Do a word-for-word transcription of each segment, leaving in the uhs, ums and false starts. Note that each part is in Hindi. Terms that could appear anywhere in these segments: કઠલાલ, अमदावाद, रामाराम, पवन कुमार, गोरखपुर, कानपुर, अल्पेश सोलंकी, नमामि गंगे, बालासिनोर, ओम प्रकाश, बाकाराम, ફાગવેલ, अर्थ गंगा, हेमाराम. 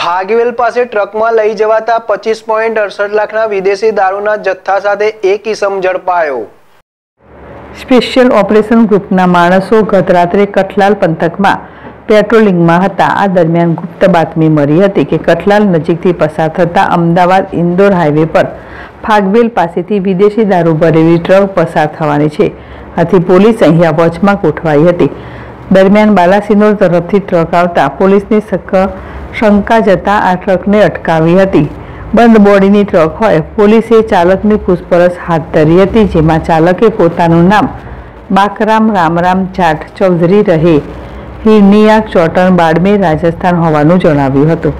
ફાગવેલ પાસે ટ્રકમાં લઈ જવાતા પચીસ પોઈન્ટ અડસઠ લાખના વિદેશી દારૂના જથ્થા સાથે એક ઇસમ ઝડપાયો। સ્પેશિયલ ઓપરેશન ગ્રુપના માણસો ગત રાત્રે કઠલાલ પંથકમાં પેટ્રોલિંગમાં હતા। આ દરમિયાન ગુપ્ત બાતમી મળી હતી કે કઠલાલ નજીકથી પસાર થતા અમદાવાદ ઇન્દોર હાઈવે પર ફાગવેલ પાસેથી વિદેશી દારૂ ભરેલી ટ્રક પસાર થવાની છે। આથી પોલીસ અહીંયા વોચમાં ગોઠવાઈ હતી। दरमियान बालासिनोर तरफ ट्रक आता पुलिस ने शंका जता आ ट्रक ने अटकावी हती। बंद बॉडीनी ट्रक होय पुलिसे चालक ने पूछपरछ हाथ धरी हती, जेमां चालके पोतानुं नाम बाकाराम रामाराम जाट चौधरी रहे हिरनिया चौटन बाड़मेर राजस्थान होवानुं जणाव्युं हतुं।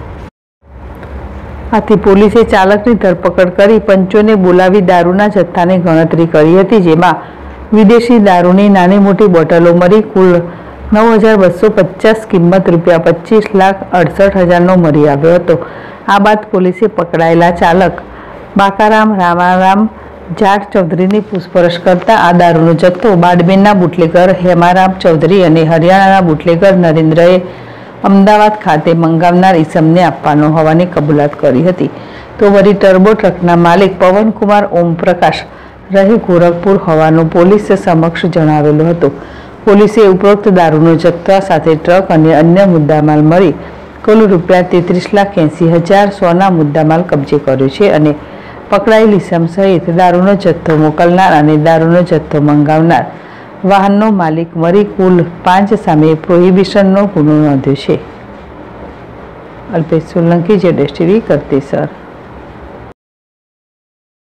आथी पुलिसे चालकनी धरपकड़ करी पंचोने बोलावी दारूना जत्थाने गणतरी करी हती, जेमां विदेशी दारूनी नानी मोटी बोटलो मळी कुल नौ हज़ार बसो पचास किंमत रुपया पच्चीस लाख अड़सठ हज़ार नो मरी आव्यो हतो। आ बाद पुलिसे पकड़ायेला चालक बाकाराम रामाराम जाट चौधरी ने पूछपरछ करता आ दारूनो जत्थो बाड़मेरना बूटलेगर हेमाराम चौधरी और हरियाणाना बूटलेगर नरेंद्रए अमदावाद खाते मंगावनार इसमने आपवानो होवानी कबूलात करी हती। तो वरी टर्बो ट्रकना मालिक पवन कुमार ओम प्रकाश रही गोरखपुर होवानुं पुलिस समक्ष जणावेलुं हतुं। पुलिसे उपरोक्त दारूनो जत्था साथे ट्रक अने अन्य मुद्दामाल मळी कुल रूपिया तेत्रीस लाख एसी हज़ार सोना मुद्दामाल कब्जे कर्यो छे अने पकड़ायेल इसम सहित दारूनो जत्थो मोकलनार अने दारूनो जत्थो मंगावनार वाहननो मालिक मळी कुल पांच सामे प्रोहिबिशननो गुनो नोंध्यो छे। अल्पेश सोलंकी जेडेस टीवी करते सर।